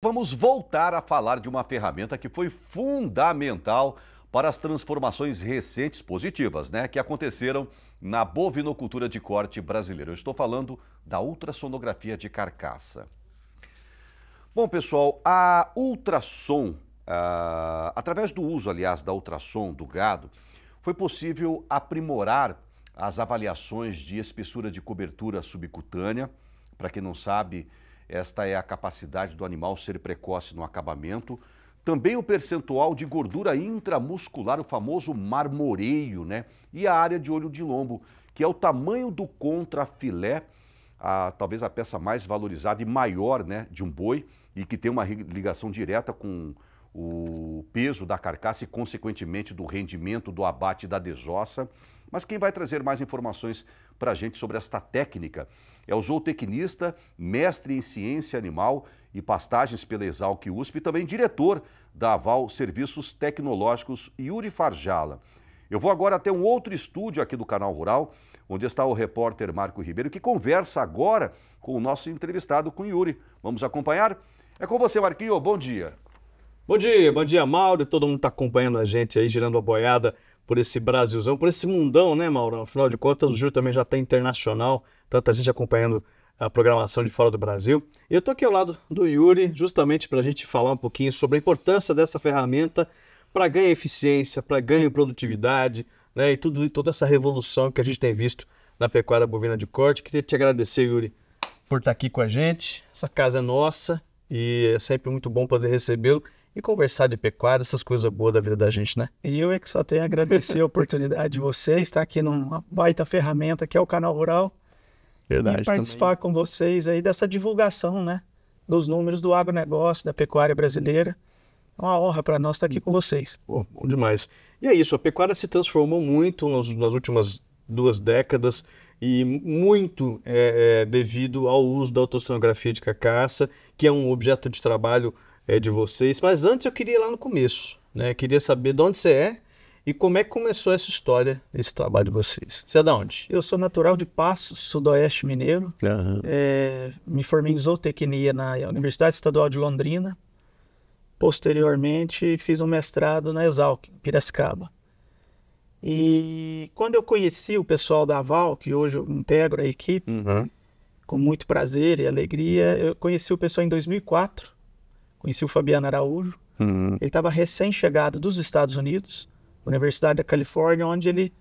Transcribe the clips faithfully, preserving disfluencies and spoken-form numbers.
Vamos voltar a falar de uma ferramenta que foi fundamental para as transformações recentes positivas, né, que aconteceram na bovinocultura de corte brasileira. Eu estou falando da ultrassonografia de carcaça. Bom, pessoal, a ultrassom, a, através do uso, aliás, da ultrassom do gado, foi possível aprimorar as avaliações de espessura de cobertura subcutânea. Para quem não sabe, esta é a capacidade do animal ser precoce no acabamento. Também o percentual de gordura intramuscular, o famoso marmoreio, né? E a área de olho de lombo, que é o tamanho do contrafilé, a, talvez a peça mais valorizada e maior, né, de um boi, e que tem uma ligação direta com o peso da carcaça e, consequentemente, do rendimento do abate e da desossa. Mas quem vai trazer mais informações para a gente sobre esta técnica é o zootecnista, mestre em ciência animal e pastagens pela Esalq U S P e também diretor da Aval Serviços Tecnológicos, Yuri Farjala. Eu vou agora até um outro estúdio aqui do Canal Rural, onde está o repórter Marco Ribeiro, que conversa agora com o nosso entrevistado, com Yuri. Vamos acompanhar? É com você, Marquinho. Bom dia. Bom dia, bom dia, Mauro. Todo mundo está acompanhando a gente aí, girando a boiada por esse Brasilzão, por esse mundão, né, Mauro? Afinal de contas, o Giro também já está internacional, tanta gente acompanhando a programação de fora do Brasil. E eu estou aqui ao lado do Yuri, justamente para a gente falar um pouquinho sobre a importância dessa ferramenta para ganhar eficiência, para ganhar produtividade, né? E tudo e toda essa revolução que a gente tem visto na pecuária bovina de corte. Queria te agradecer, Yuri, por estar aqui com a gente. Essa casa é nossa e é sempre muito bom poder recebê-lo e conversar de pecuária, essas coisas boas da vida da gente, né? E eu é que só tenho a agradecer a oportunidade de você estar aqui numa baita ferramenta que é o Canal Rural. Verdade. E participar também com vocês aí dessa divulgação, né? Dos números do agronegócio, da pecuária brasileira. É uma honra para nós estar aqui com vocês. Pô, bom demais. E é isso, a pecuária se transformou muito nos, nas últimas duas décadas e muito é, é, devido ao uso da ultrassonografia de carcaça, que é um objeto de trabalho É de vocês, mas antes eu queria ir lá no começo, né? Eu queria saber de onde você é e como é que começou essa história, esse trabalho de vocês. Você é de onde? Eu sou natural de Passos, sudoeste mineiro. Uhum. É, me formei em zootecnia na Universidade Estadual de Londrina. Posteriormente, fiz um mestrado na Esalq, em Piracicaba. E quando eu conheci o pessoal da Aval, que hoje eu integro a equipe, uhum, com muito prazer e alegria, eu conheci o pessoal em dois mil e quatro. Conheci o Fabiano Araújo. Uhum. Ele estava recém-chegado dos Estados Unidos, Universidade da Califórnia, onde ele,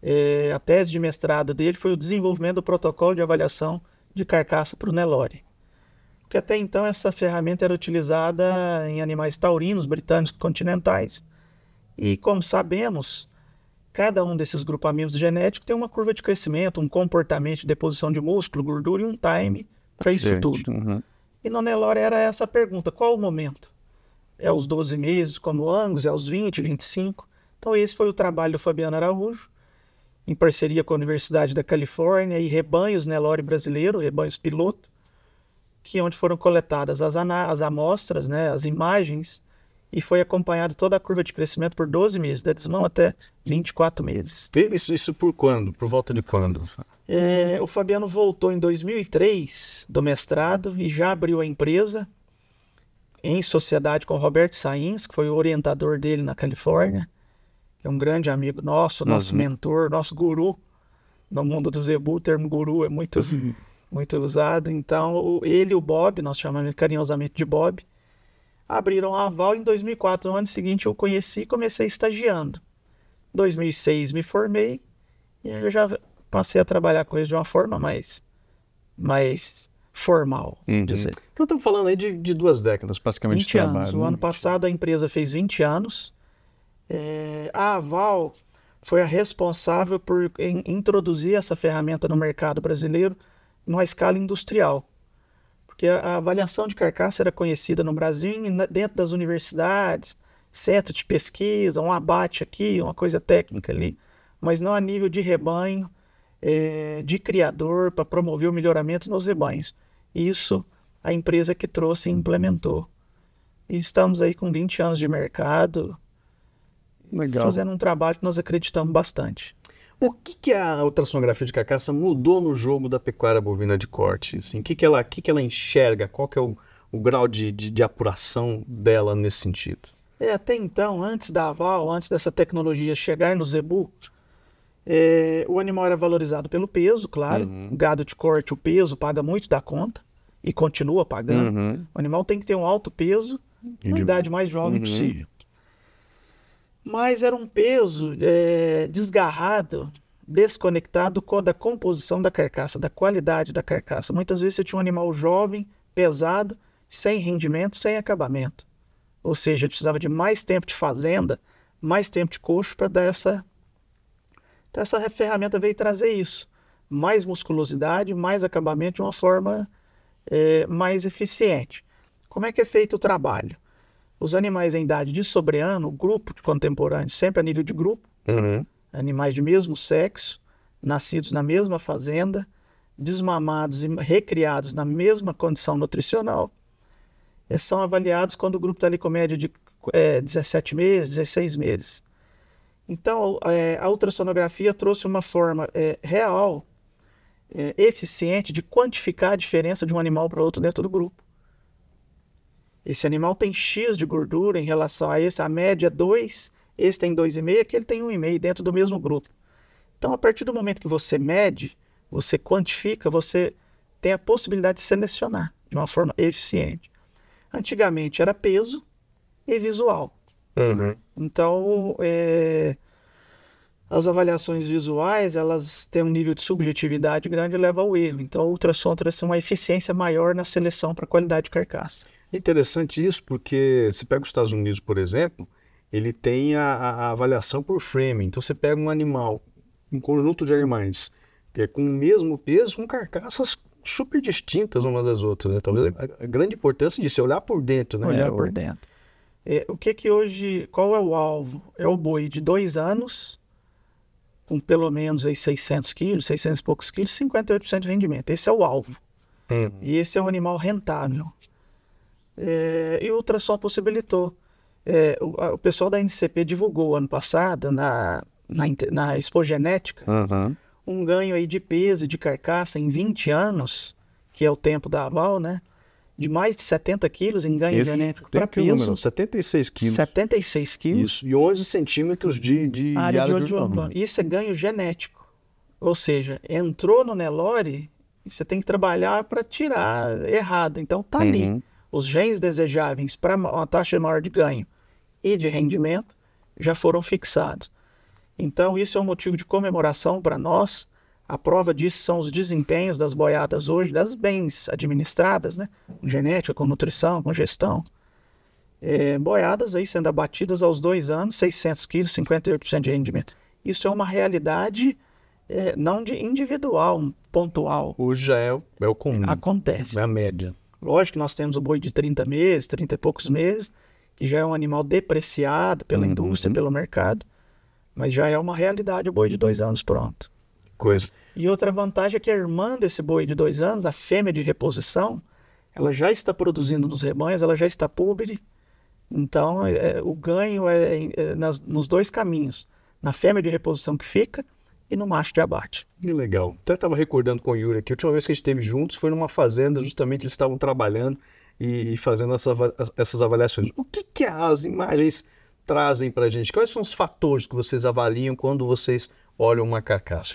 eh, a tese de mestrado dele foi o desenvolvimento do protocolo de avaliação de carcaça para o Nelore. Porque até então essa ferramenta era utilizada em animais taurinos, britânicos, continentais. E como sabemos, cada um desses grupamentos genéticos tem uma curva de crescimento, um comportamento de deposição de músculo, gordura e um time para isso tudo. Uhum. E no Nelore era essa pergunta, qual o momento? É aos doze meses, como o Angus, é aos vinte, vinte e cinco? Então esse foi o trabalho do Fabiano Araújo, em parceria com a Universidade da Califórnia e rebanhos Nelore brasileiro, rebanhos piloto, que onde foram coletadas as, as amostras, né, as imagens, e foi acompanhado toda a curva de crescimento por doze meses, da desmão até vinte e quatro meses. Isso, isso por quando? Por volta de quando? É, o Fabiano voltou em dois mil e três do mestrado e já abriu a empresa em sociedade com o Roberto Sainz, que foi o orientador dele na Califórnia, que é um grande amigo nosso, nosso uhum, mentor, nosso guru. No mundo do zebu, o termo guru é muito, uhum, muito usado. Então, ele e o Bob, nós chamamos carinhosamente de Bob, abriram a Aval em dois mil e quatro. No ano seguinte eu conheci e comecei estagiando. Em dois mil e seis me formei e eu já passei a trabalhar com eles de uma forma mais, mais formal. Uhum. Dizer. Então estamos falando aí de, de duas décadas praticamente de trabalho. vinte anos. O ano passado a empresa fez vinte anos. É, a Aval foi a responsável por em, introduzir essa ferramenta no mercado brasileiro numa escala industrial. Porque a avaliação de carcaça era conhecida no Brasil, dentro das universidades, centro de pesquisa, um abate aqui, uma coisa técnica ali, mas não a nível de rebanho, é, de criador, para promover o melhoramento nos rebanhos. Isso a empresa que trouxe e implementou. E estamos aí com vinte anos de mercado, legal, fazendo um trabalho que nós acreditamos bastante. O que, que a ultrassonografia de carcaça mudou no jogo da pecuária bovina de corte? Assim, o que, que, ela, que, que ela enxerga? Qual que é o, o grau de, de, de apuração dela nesse sentido? É, até então, antes da Aval, antes dessa tecnologia chegar no zebu, é, o animal era valorizado pelo peso, claro. Uhum. O gado de corte, o peso, paga muito da conta e continua pagando. Uhum. O animal tem que ter um alto peso e na de... idade mais jovem, uhum, possível. Mas era um peso é, desgarrado, desconectado da composição da carcaça, da qualidade da carcaça. Muitas vezes você tinha um animal jovem, pesado, sem rendimento, sem acabamento. Ou seja, precisava de mais tempo de fazenda, mais tempo de coxo para dar essa... Então essa ferramenta veio trazer isso. Mais musculosidade, mais acabamento de uma forma é, mais eficiente. Como é que é feito o trabalho? Os animais em idade de sobreano, o grupo de contemporâneos, sempre a nível de grupo, uhum, animais de mesmo sexo, nascidos na mesma fazenda, desmamados e recriados na mesma condição nutricional, são avaliados quando o grupo está ali com média de é, dezessete meses, dezesseis meses. Então, é, a ultrassonografia trouxe uma forma é, real, é, eficiente, de quantificar a diferença de um animal para outro dentro do grupo. Esse animal tem X de gordura em relação a esse, a média é dois, esse tem dois vírgula cinco, aquele tem um vírgula cinco dentro do mesmo grupo. Então, a partir do momento que você mede, você quantifica, você tem a possibilidade de selecionar de uma forma eficiente. Antigamente era peso e visual. Uhum. Então, é, as avaliações visuais, elas têm um nível de subjetividade grande e leva ao erro. Então, o ultrassom traz uma eficiência maior na seleção para a qualidade de carcaça. Interessante isso, porque se pega os Estados Unidos, por exemplo, ele tem a, a avaliação por frame. Então, você pega um animal, um conjunto de animais, que é com o mesmo peso, com carcaças super distintas umas das outras, né? Talvez a grande importância disso é olhar por dentro, né? Olhar por dentro. É, o que que hoje, qual é o alvo? É o boi de dois anos, com pelo menos aí seiscentos quilos, seiscentos e poucos quilos, cinquenta e oito por cento de rendimento. Esse é o alvo. Uhum. E esse é um animal rentável. É, e o ultrassom possibilitou. É, o, a, o pessoal da N C P divulgou ano passado, na, na, na Expo Genética, uhum, um ganho aí de peso e de carcaça em vinte anos, que é o tempo da Aval, né? De mais de setenta quilos em ganho Esse genético para peso. Número, setenta e seis quilos. setenta e seis quilos. Isso. E onze centímetros de, de, de área de ordenamento. Isso é ganho genético. Ou seja, entrou no Nelore, você tem que trabalhar para tirar errado. Então tá, uhum, ali. Os genes desejáveis para uma taxa maior de ganho e de rendimento já foram fixados. Então, isso é um motivo de comemoração para nós. A prova disso são os desempenhos das boiadas hoje, das bens administradas, né? Com genética, com nutrição, com gestão. É, boiadas aí sendo abatidas aos dois anos, seiscentos quilos, cinquenta e oito por cento de rendimento. Isso é uma realidade é, não de individual, pontual. Hoje já é o, é o comum. Acontece. É a média. Lógico que nós temos o boi de trinta meses, trinta e poucos meses, que já é um animal depreciado pela, uhum, indústria, pelo mercado. Mas já é uma realidade o boi de dois anos pronto. Coisa. E outra vantagem é que a irmã desse boi de dois anos, a fêmea de reposição, ela já está produzindo nos rebanhos, ela já está pública. Então, é, o ganho é, é nas, nos dois caminhos. Na fêmea de reposição que fica e no macho de abate. Que legal. Até estava recordando com o Yuri aqui, a última vez que a gente esteve juntos foi numa fazenda, justamente eles estavam trabalhando e, e fazendo essa, essas avaliações. O que, que as imagens trazem para a gente? Quais são os fatores que vocês avaliam quando vocês olham uma carcaça?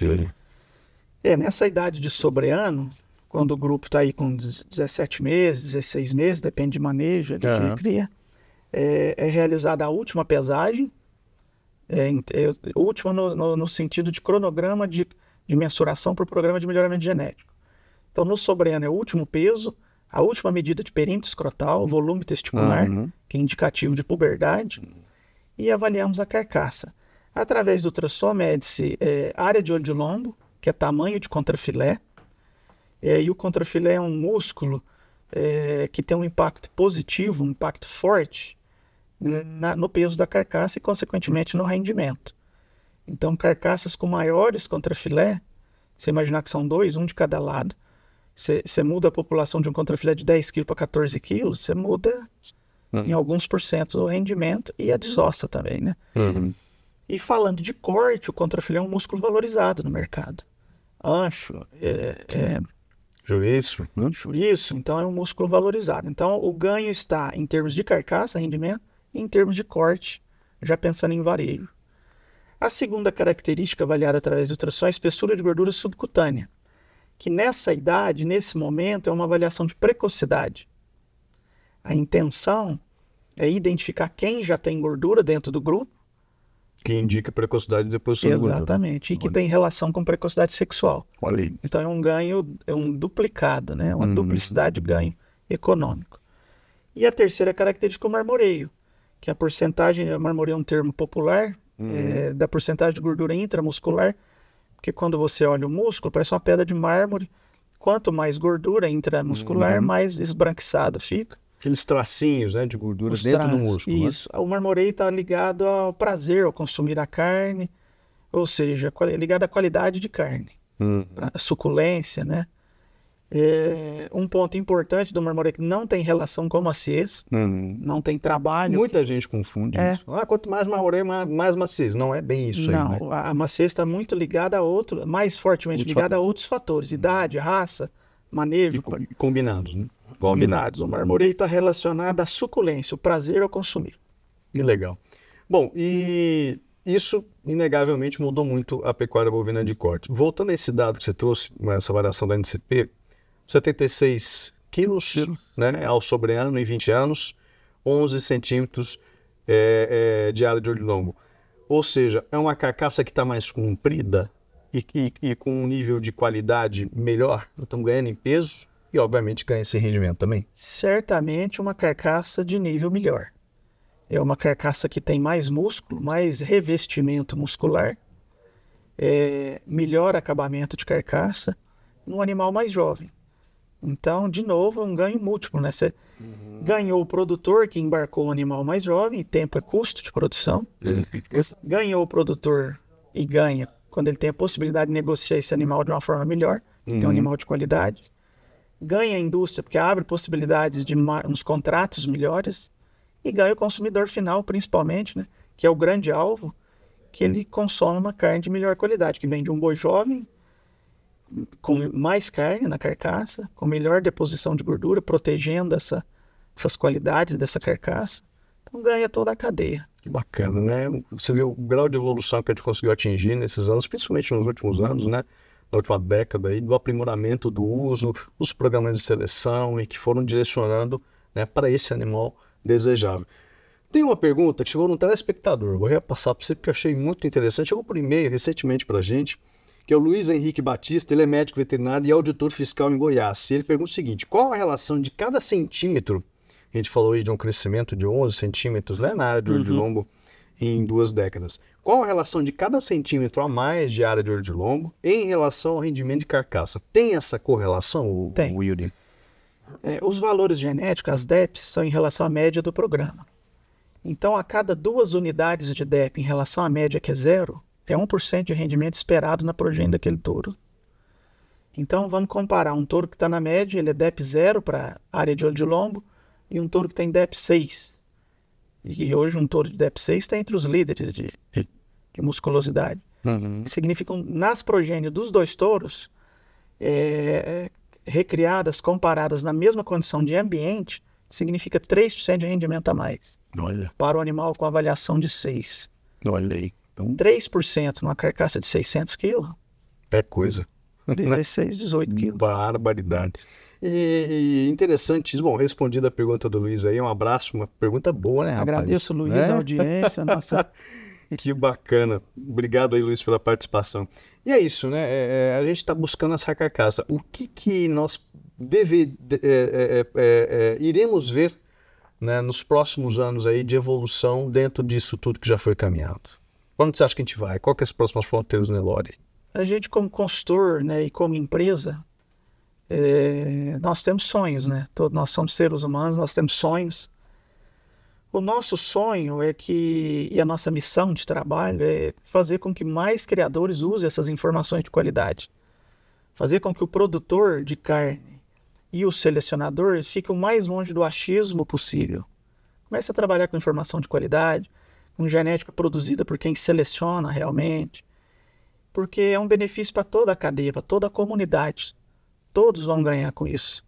É, nessa idade de sobreano, quando o grupo está aí com dezessete meses, dezesseis meses, depende de manejo, de uhum. quem cria, é, é realizada a última pesagem, é, é, última no, no, no sentido de cronograma de, de mensuração para o programa de melhoramento genético. Então, no sobreano é o último peso, a última medida de perímetro escrotal, volume testicular, uhum. que é indicativo de puberdade, e avaliamos a carcaça. Através do ultrassom, mede-se é, área de olho de lombo, que é tamanho de contrafilé, é, e o contrafilé é um músculo é, que tem um impacto positivo, um impacto forte na, no peso da carcaça e, consequentemente, no rendimento. Então, carcaças com maiores contrafilé, você imaginar que são dois, um de cada lado, você, você muda a população de um contrafilé de dez quilos para quatorze quilos, você muda... em alguns porcentos o rendimento e a desossa também, né? Uhum. E falando de corte, o contrafilé é um músculo valorizado no mercado. Ancho, é, é, Juízo. Uhum. Juízo. Então é um músculo valorizado. Então o ganho está em termos de carcaça, rendimento, e em termos de corte, já pensando em varejo. A segunda característica avaliada através do ultrassom é a espessura de gordura subcutânea, que nessa idade, nesse momento, é uma avaliação de precocidade. A intenção é identificar quem já tem gordura dentro do grupo. Que indica precocidade de deposição de gordura. Exatamente, e que tem relação com precocidade sexual. Olha aí. Então é um ganho, é um duplicado, né? Uma hum. duplicidade de ganho econômico. E a terceira característica é o marmoreio, que a porcentagem, marmoreio é um termo popular, hum. é, da porcentagem de gordura intramuscular, porque quando você olha o músculo, parece uma pedra de mármore. Quanto mais gordura intramuscular, hum. mais esbranquiçado fica. Aqueles tracinhos, né, de gordura Os dentro traços, do músculo. Isso. Né? O marmoreio está ligado ao prazer ao consumir a carne, ou seja, ligado à qualidade de carne, hum. a suculência, né? É, um ponto importante do marmoreio que não tem relação com maciez, hum. não tem trabalho. Muita que... gente confunde é. isso. Ah, quanto mais marmoreio, mais maciez. Não é bem isso não, aí. Não, né? A maciez está muito ligada a outro, mais fortemente Outro ligada fator. a outros fatores, idade, raça, manejo. E co combinados, né? Combinados. O marmoreio está relacionado à suculência, o prazer ao consumir. Que legal. Bom, e isso inegavelmente mudou muito a pecuária bovina de corte. Voltando a esse dado que você trouxe, essa variação da N C P, setenta e seis quilos, né, ao sobre ano em vinte anos, onze centímetros é, é, de área de olho longo. Ou seja, é uma carcaça que está mais comprida e, e, e com um nível de qualidade melhor, então ganhando em peso. E, obviamente, ganha esse rendimento também. Certamente uma carcaça de nível melhor. É uma carcaça que tem mais músculo, mais revestimento muscular, é, melhor acabamento de carcaça, num animal mais jovem. Então, de novo, é um ganho múltiplo, né? Você uhum. ganhou o produtor que embarcou o animal mais jovem, tempo é custo de produção. Ganhou o produtor e ganha quando ele tem a possibilidade de negociar esse animal de uma forma melhor, uhum. tem um animal de qualidade. Ganha a indústria, porque abre possibilidades de uns contratos melhores, e ganha o consumidor final, principalmente, né? Que é o grande alvo, que ele consome uma carne de melhor qualidade, que vem de um boi jovem, com mais carne na carcaça, com melhor deposição de gordura, protegendo essa, essas qualidades dessa carcaça. Então ganha toda a cadeia. Que bacana, né? Você vê o grau de evolução que a gente conseguiu atingir nesses anos, principalmente nos últimos anos, né? Na última década, aí, do aprimoramento do uso, os programas de seleção e que foram direcionando, né, para esse animal desejável. Tem uma pergunta que chegou no telespectador, vou repassar para você porque eu achei muito interessante. Chegou por e-mail recentemente para a gente, que é o Luiz Henrique Batista, ele é médico veterinário e auditor fiscal em Goiás. E ele pergunta o seguinte: qual a relação de cada centímetro? A gente falou aí de um crescimento de onze centímetros, né, na área de olho de lombo em duas décadas. Qual a relação de cada centímetro a mais de área de olho de lombo em relação ao rendimento de carcaça? Tem essa correlação, Tem. O Yuri? É, os valores genéticos, as D E Ps, são em relação à média do programa. Então, a cada duas unidades de D E P em relação à média, que é zero, é um por cento de rendimento esperado na progênie daquele touro. Então, vamos comparar um touro que está na média, ele é D E P zero para área de olho de lombo, e um touro que tem D E P seis. E hoje um touro de D E P seis está entre os líderes de, de musculosidade. Uhum. Significa, nas progênios dos dois touros, é, recriadas, comparadas na mesma condição de ambiente, significa três por cento de rendimento a mais. Olha. Para o animal com avaliação de seis. Olha aí. Então... três por cento numa carcaça de seiscentos quilos. É coisa. dezesseis, dezoito quilos. Barbaridade. E, e interessante, bom, respondida a pergunta do Luiz aí, um abraço, uma pergunta boa, né, rapaz? Agradeço, Luiz, né? A audiência, nossa... Que bacana, obrigado aí, Luiz, pela participação. E é isso, né, é, a gente está buscando essa carcaça. O que que nós deve, é, é, é, é, iremos ver, né, nos próximos anos aí de evolução dentro disso tudo que já foi caminhado? Quando você acha que a gente vai? Qual que é as próximas fronteiras, Nelore? A gente, como consultor, né, e como empresa... É, nós temos sonhos, né? Todos nós somos seres humanos, nós temos sonhos. O nosso sonho é que, e a nossa missão de trabalho é fazer com que mais criadores usem essas informações de qualidade. Fazer com que o produtor de carne e os selecionadores fiquem o mais longe do achismo possível. Comece a trabalhar com informação de qualidade, com genética produzida por quem seleciona realmente, porque é um benefício para toda a cadeia, para toda a comunidade. Todos vão ganhar com isso.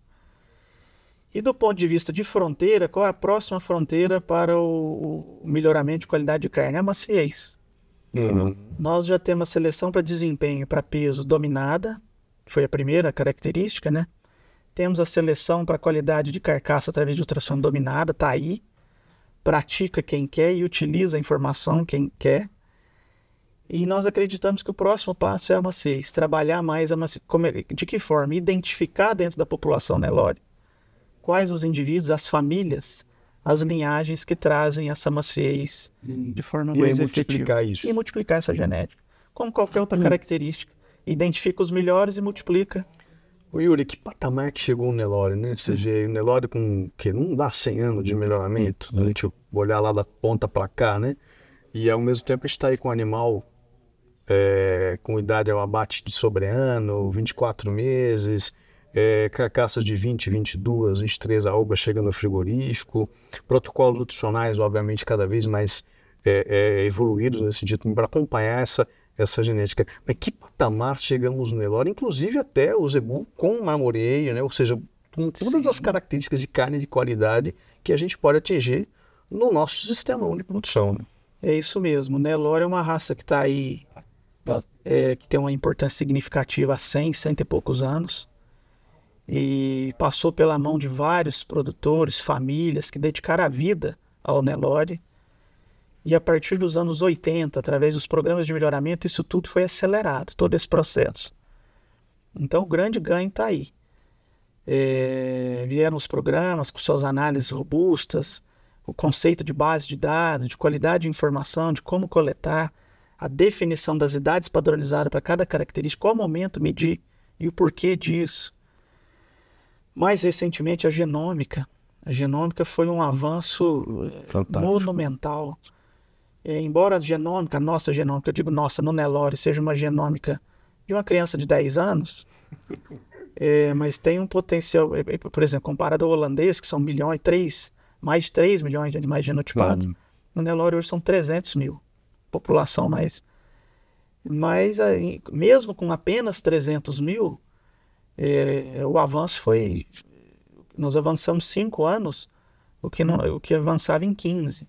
E do ponto de vista de fronteira, qual é a próxima fronteira para o, o melhoramento de qualidade de carne? É a maciez. Uhum. Nós já temos a seleção para desempenho, para peso dominada, que foi a primeira característica, né? Temos a seleção para qualidade de carcaça através de ultrassom dominada, está aí. Pratica quem quer e utiliza a informação quem quer. E nós acreditamos que o próximo passo é a maciez, trabalhar mais a maciez. De que forma? Identificar dentro da população, né, Nelore? Quais os indivíduos, as famílias, as linhagens que trazem essa maciez de forma e mais multiplicar efetiva. Isso. E multiplicar essa genética. Como qualquer outra hum. característica. Identifica os melhores e multiplica. O Yuri, que patamar que chegou o Nelore, né? Você vê o Nelore com que não dá cem anos de melhoramento, a gente olhar lá da ponta para cá, né? E ao mesmo tempo a gente está aí com um animal é, com idade ao abate de sobreano, vinte e quatro meses, é, carcaças de vinte, vinte e dois, vinte e três arrobas chegando ao frigorífico, protocolos nutricionais, obviamente, cada vez mais é, é, evoluídos nesse sentido, para acompanhar essa. essa genética. Mas que patamar chegamos no Nelore, inclusive até o zebu com marmoreio, né? Ou seja, com todas Sim. as características de carne de qualidade que a gente pode atingir no nosso sistema único de produção. Né? É isso mesmo. O Nelore é uma raça que está aí, é, que tem uma importância significativa há cem, cento e poucos anos. E passou pela mão de vários produtores, famílias que dedicaram a vida ao Nelore. E a partir dos anos oitenta, através dos programas de melhoramento, isso tudo foi acelerado, todo esse processo. Então o grande ganho está aí. É, vieram os programas com suas análises robustas, o conceito de base de dados, de qualidade de informação, de como coletar, a definição das idades padronizadas para cada característica, qual momento medir e o porquê disso. Mais recentemente, a genômica. A genômica foi um avanço Fantástico. monumental. É, embora a genômica, a nossa genômica, eu digo nossa, no Nelore, seja uma genômica de uma criança de dez anos, é, mas tem um potencial, por exemplo, comparado ao holandês, que são um milhão e três, mais de três milhões de animais genotipados, hum. no Nelore hoje são trezentos mil, população mais. Mas aí, mesmo com apenas trezentos mil, é, o avanço foi... Nós avançamos cinco anos, o que, não, o que avançava em quinze.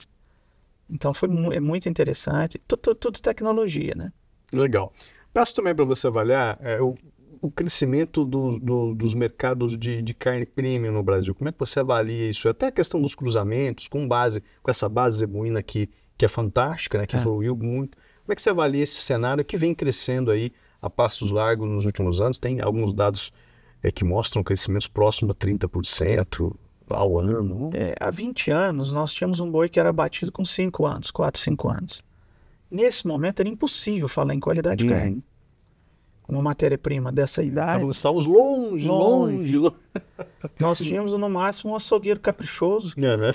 Então, foi mu- é muito interessante. Tudo, tudo tecnologia, né? Legal. Peço também para você avaliar é, o, o crescimento do, do, dos mercados de, de carne premium no Brasil. Como é que você avalia isso? Até a questão dos cruzamentos, com base com essa base zebuína que, que é fantástica, né? Que evoluiu é. muito. Como é que você avalia esse cenário que vem crescendo aí a passos largos nos últimos anos? Tem alguns dados é, que mostram crescimentos próximos a trinta por cento. Ao ano. É, há vinte anos nós tínhamos um boi que era abatido com cinco anos, quatro, cinco anos. Nesse momento era impossível falar em qualidade de carne. Uma matéria-prima dessa idade. Estávamos longe, longe, longe. Nós tínhamos no máximo um açougueiro caprichoso é, né?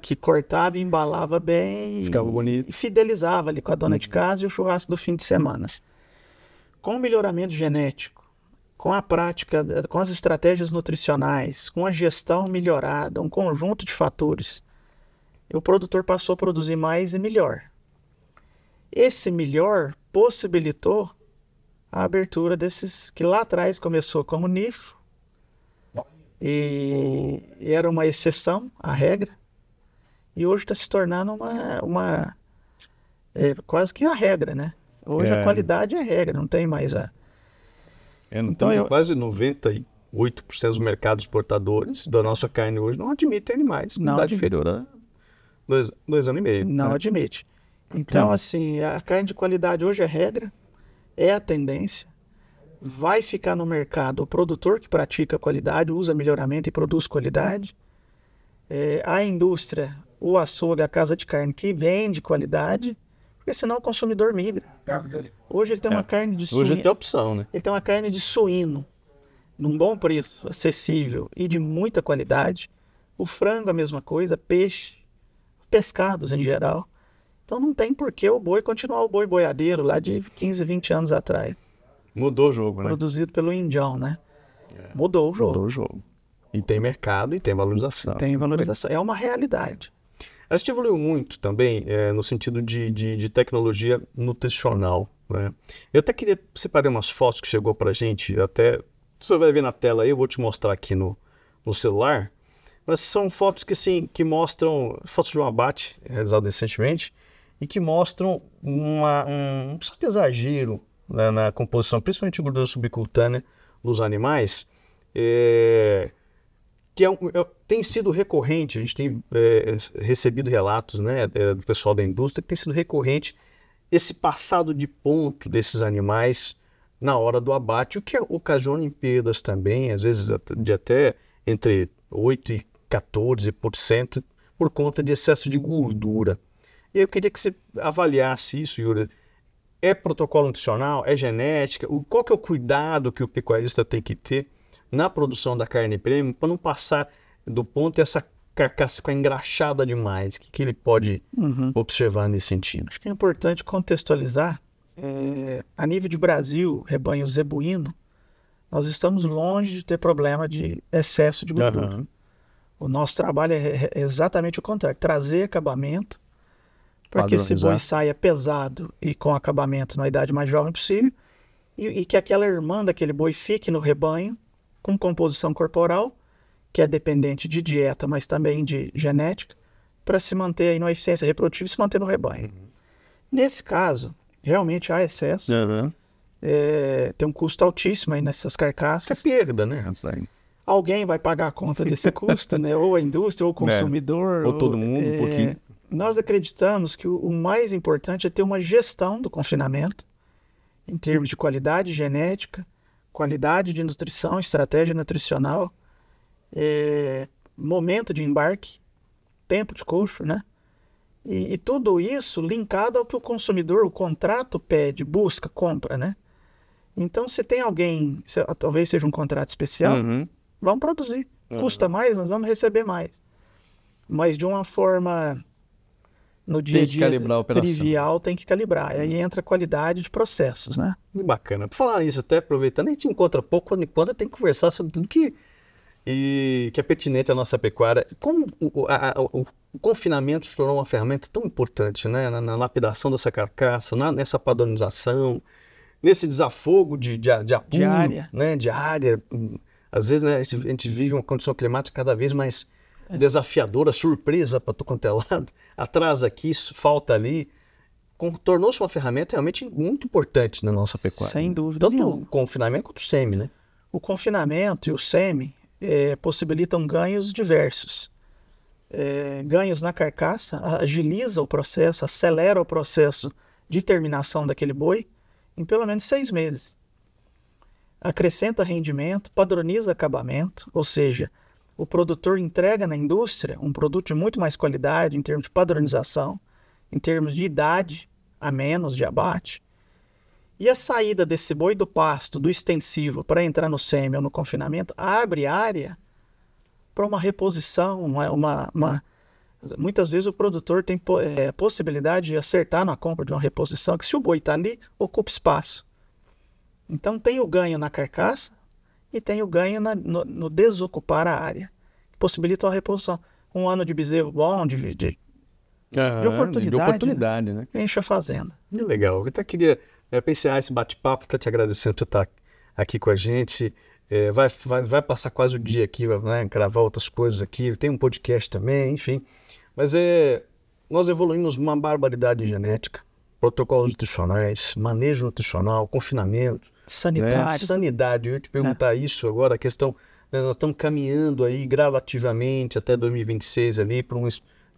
que cortava e embalava bem. Ficava bonito. E fidelizava ali com a dona uhum. de casa e o churrasco do fim de semana. Com o melhoramento genético, com a prática, com as estratégias nutricionais, com a gestão melhorada, um conjunto de fatores, o produtor passou a produzir mais e melhor. Esse melhor possibilitou a abertura desses que lá atrás começou como nicho e era uma exceção à regra e hoje está se tornando uma, uma é, quase que a regra, né? Hoje é. a qualidade é a regra, não tem mais a... É, então, então eu... quase noventa e oito por cento dos mercados exportadores da nossa carne hoje não admitem animais. Não idade inferior a dois, dois anos e meio. Não né? admite. Então, então, assim, a carne de qualidade hoje é regra, é a tendência. Vai ficar no mercado o produtor que pratica qualidade, usa melhoramento e produz qualidade. É, a indústria, o açougue, a casa de carne que vende qualidade. Porque senão o consumidor migra. Hoje ele tem é. uma carne de suíno. Hoje ele tem opção, né? Ele tem uma carne de suíno, num bom preço, acessível e de muita qualidade. O frango, a mesma coisa, peixe, pescados em geral. Então não tem por que o boi continuar o boi boiadeiro lá de quinze, vinte anos atrás. Mudou o jogo, né? Produzido pelo Indião, né? É. Mudou o jogo. Mudou o jogo. E tem mercado e tem valorização. E tem valorização. É uma realidade. A gente evoluiu muito também é, no sentido de, de, de tecnologia nutricional, né? Eu até queria separar umas fotos que chegou para a gente, até você vai ver na tela aí, eu vou te mostrar aqui no, no celular. Mas são fotos que, assim, que mostram, fotos de um abate realizado recentemente, e que mostram uma, um certo exagero na, na composição, principalmente gordura subcutânea dos animais, é, que é, é, tem sido recorrente. A gente tem é, recebido relatos, né, do pessoal da indústria, que tem sido recorrente esse passado de ponto desses animais na hora do abate, o que ocasiona em perdas também, às vezes de até entre oito e quatorze por cento, por conta de excesso de gordura. E eu queria que você avaliasse isso, Yuri. É protocolo nutricional? É genética? Qual que é o cuidado que o pecuarista tem que ter na produção da carne premium para não passar do ponto e essa carcaça ficar engraxada demais? O que, que ele pode uhum. observar nesse sentido? Acho que é importante contextualizar. É, a nível de Brasil, rebanho zebuíno, nós estamos longe de ter problema de excesso de gordura. Uhum. O nosso trabalho é exatamente o contrário, trazer acabamento, para que esse boi saia pesado e com acabamento na idade mais jovem possível, e, e que aquela irmã daquele boi fique no rebanho com composição corporal, que é dependente de dieta, mas também de genética, para se manter aí numa eficiência reprodutiva e se manter no rebanho. Uhum. Nesse caso, realmente há excesso, uhum. é, tem um custo altíssimo aí nessas carcaças. Que é perda, né? Alguém vai pagar a conta desse custo, né? Ou a indústria, ou o consumidor. É. Ou, ou todo mundo, é, um pouquinho. Nós acreditamos que o mais importante é ter uma gestão do confinamento em termos de qualidade genética, qualidade de nutrição, estratégia nutricional, é, momento de embarque, tempo de coxo, né? E, e tudo isso linkado ao que o consumidor, o contrato pede, busca, compra, né? Então, se tem alguém, se, talvez seja um contrato especial, uhum. vamos produzir. Uhum. Custa mais, mas vamos receber mais. Mas de uma forma... No dia a dia trivial tem que calibrar. E aí entra a qualidade de processos, né? Bacana. Por falar isso, até aproveitando, a gente encontra pouco, quando em quando tem que conversar sobre tudo que, e, que é pertinente à nossa pecuária. Como o, a, a, o confinamento se tornou uma ferramenta tão importante, né? Na, na lapidação dessa carcaça, na, nessa padronização, nesse desafogo de, de, de apuro, diária. Né? Diária. Às vezes, né, a, gente, a gente vive uma condição climática cada vez mais... desafiadora, surpresa para tu quanto é lado, atrás aqui, falta ali, tornou-se uma ferramenta realmente muito importante na nossa pecuária. Sem dúvida Tanto nenhuma. O confinamento quanto o semi, né? O confinamento e o semi é, possibilitam ganhos diversos. É, ganhos na carcaça, agiliza o processo, acelera o processo de terminação daquele boi em pelo menos seis meses. Acrescenta rendimento, padroniza acabamento, ou seja... O produtor entrega na indústria um produto de muito mais qualidade em termos de padronização, em termos de idade a menos de abate. E a saída desse boi do pasto, do extensivo, para entrar no semi ou no confinamento, abre área para uma reposição. Uma, uma, uma... Muitas vezes o produtor tem é, possibilidade de acertar na compra de uma reposição, que se o boi está ali, ocupa espaço. Então tem o ganho na carcaça, e tem o ganho na, no, no desocupar a área, que possibilita a reposição. Um ano de bezerro bom, de, de, ah, de oportunidade, de oportunidade né? Né? Enche a fazenda. Que legal. Eu até queria é, pensar esse bate-papo, tá te agradecendo por estar aqui com a gente. É, vai, vai, vai passar quase o dia aqui, vai né, gravar outras coisas aqui. Tem um podcast também, enfim. Mas é, nós evoluímos uma barbaridade genética, protocolos nutricionais, manejo nutricional, confinamento, Sanidade. Né? Sanidade, eu ia te perguntar é. isso agora, a questão, né, nós estamos caminhando aí gradativamente até dois mil e vinte e seis ali, para um,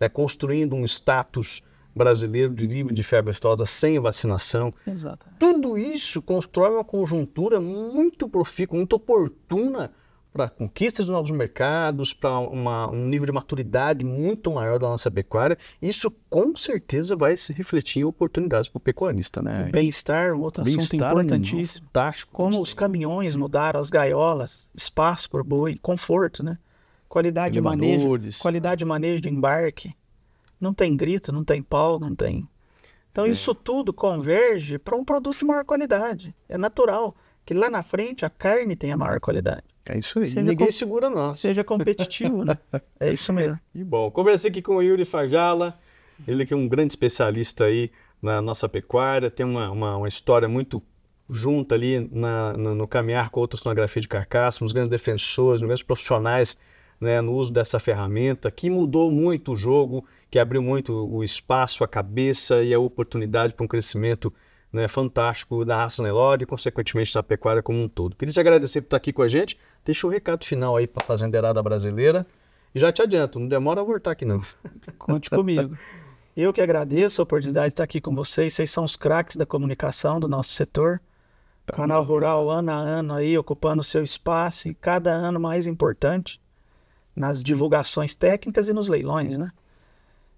né, construindo um status brasileiro de livre de febre aftosa sem vacinação. Exatamente. Tudo isso constrói uma conjuntura muito profícua, muito oportuna para conquistas de novos mercados, para um nível de maturidade muito maior da nossa pecuária. Isso, com certeza, vai se refletir em oportunidades para o pecuarista, né? Bem-estar, outro Bem assunto importantíssimo. Tático, como sim. Os caminhões mudaram, as gaiolas, espaço por boi, conforto, né? Qualidade de manejo, qualidade de manejo de embarque. Não tem grito, não tem pau, não tem... Então, é. isso tudo converge para um produto de maior qualidade. É natural que lá na frente a carne tenha maior qualidade. É isso aí. Seja Ninguém com... segura nós. Seja competitivo, né? É isso mesmo. E bom, conversei aqui com o Yuri Farjala, ele que é um grande especialista aí na nossa pecuária, tem uma, uma, uma história muito junta ali na, no, no caminhar com a ultrassonografia de carcaça, nos grandes defensores, nos grandes profissionais, né, no uso dessa ferramenta, que mudou muito o jogo, que abriu muito o espaço, a cabeça e a oportunidade para um crescimento, né, fantástico da raça Nelore e, consequentemente, da pecuária como um todo. Queria te agradecer por estar aqui com a gente. Deixa o recado final aí para a fazendeirada brasileira. E já te adianto, não demora a voltar aqui não. Conte comigo. Eu que agradeço a oportunidade de estar aqui com vocês. Vocês são os craques da comunicação do nosso setor. Tá. Canal Rural, ano a ano, aí, ocupando o seu espaço. E cada ano mais importante nas divulgações técnicas e nos leilões, né?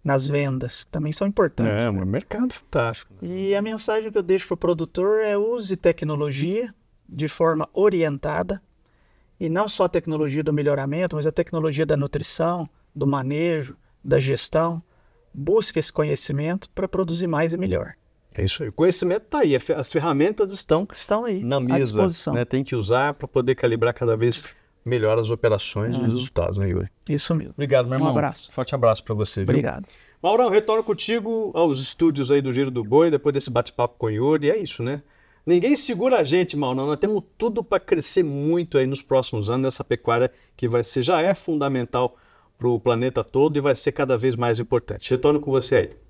Nas vendas, que também são importantes. É, um né? mercado fantástico. E a mensagem que eu deixo para o produtor é: use tecnologia de forma orientada, e não só a tecnologia do melhoramento, mas a tecnologia da nutrição, do manejo, da gestão. Busque esse conhecimento para produzir mais e melhor. É isso aí. O conhecimento está aí, as ferramentas estão, estão aí, na mesa, à disposição. Né? Tem que usar para poder calibrar cada vez melhora as operações e os resultados, né, Yuri? Isso mesmo. Obrigado, meu irmão. Um abraço. Forte abraço para você. Obrigado. Viu? Maurão, retorno contigo aos estúdios aí do Giro do Boi, depois desse bate-papo com o Yuri. É isso, né? Ninguém segura a gente, Maurão. Nós temos tudo para crescer muito aí nos próximos anos, nessa pecuária que vai ser, já é fundamental para o planeta todo e vai ser cada vez mais importante. Retorno com você aí.